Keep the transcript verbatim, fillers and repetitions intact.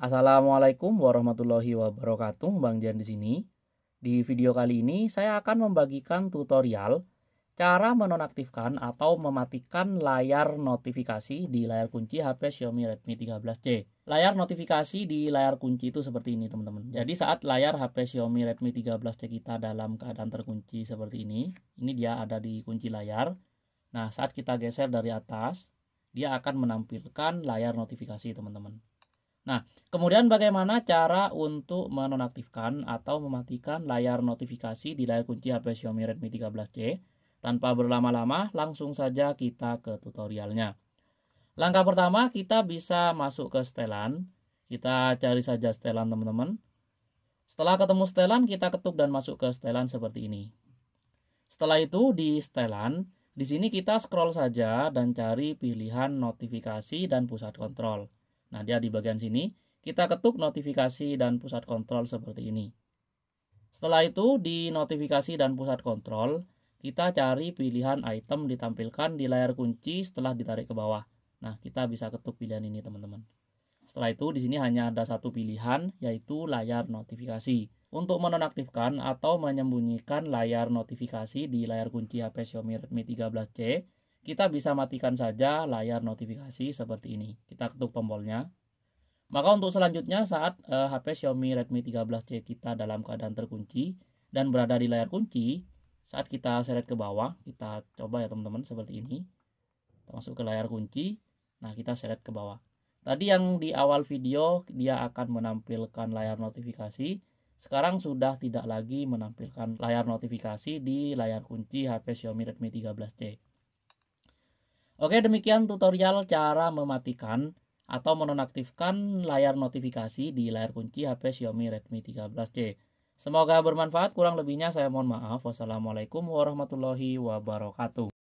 Assalamualaikum warahmatullahi wabarakatuh, Bang Jan di sini. Di video kali ini saya akan membagikan tutorial cara menonaktifkan atau mematikan layar notifikasi di layar kunci H P Xiaomi Redmi tiga belas C. Layar notifikasi di layar kunci itu seperti ini, teman-teman. Jadi saat layar H P Xiaomi Redmi tiga belas C kita dalam keadaan terkunci seperti ini, ini dia ada di kunci layar. Nah, saat kita geser dari atas, dia akan menampilkan layar notifikasi, teman-teman. Nah, kemudian bagaimana cara untuk menonaktifkan atau mematikan layar notifikasi di layar kunci H P Xiaomi Redmi tiga belas C? Tanpa berlama-lama, langsung saja kita ke tutorialnya. Langkah pertama, kita bisa masuk ke setelan. Kita cari saja setelan, teman-teman. Setelah ketemu setelan, kita ketuk dan masuk ke setelan seperti ini. Setelah itu, di setelan, di sini kita scroll saja dan cari pilihan notifikasi dan pusat kontrol. Nah, dia di bagian sini, kita ketuk notifikasi dan pusat kontrol seperti ini. Setelah itu, di notifikasi dan pusat kontrol, kita cari pilihan item ditampilkan di layar kunci setelah ditarik ke bawah. Nah, kita bisa ketuk pilihan ini, teman-teman. Setelah itu, di sini hanya ada satu pilihan, yaitu layar notifikasi. Untuk menonaktifkan atau menyembunyikan layar notifikasi di layar kunci H P Xiaomi Redmi tiga belas C, kita bisa matikan saja layar notifikasi seperti ini. Kita ketuk tombolnya. Maka untuk selanjutnya, saat eh, H P Xiaomi Redmi tiga belas C kita dalam keadaan terkunci dan berada di layar kunci, saat kita seret ke bawah, kita coba ya teman-teman seperti ini. Kita masuk ke layar kunci. Nah, kita seret ke bawah. Tadi yang di awal video dia akan menampilkan layar notifikasi. Sekarang sudah tidak lagi menampilkan layar notifikasi di layar kunci H P Xiaomi Redmi tiga belas C. Oke, demikian tutorial cara mematikan atau menonaktifkan layar notifikasi di layar kunci H P Xiaomi Redmi tiga belas C. Semoga bermanfaat, kurang lebihnya saya mohon maaf. Wassalamualaikum warahmatullahi wabarakatuh.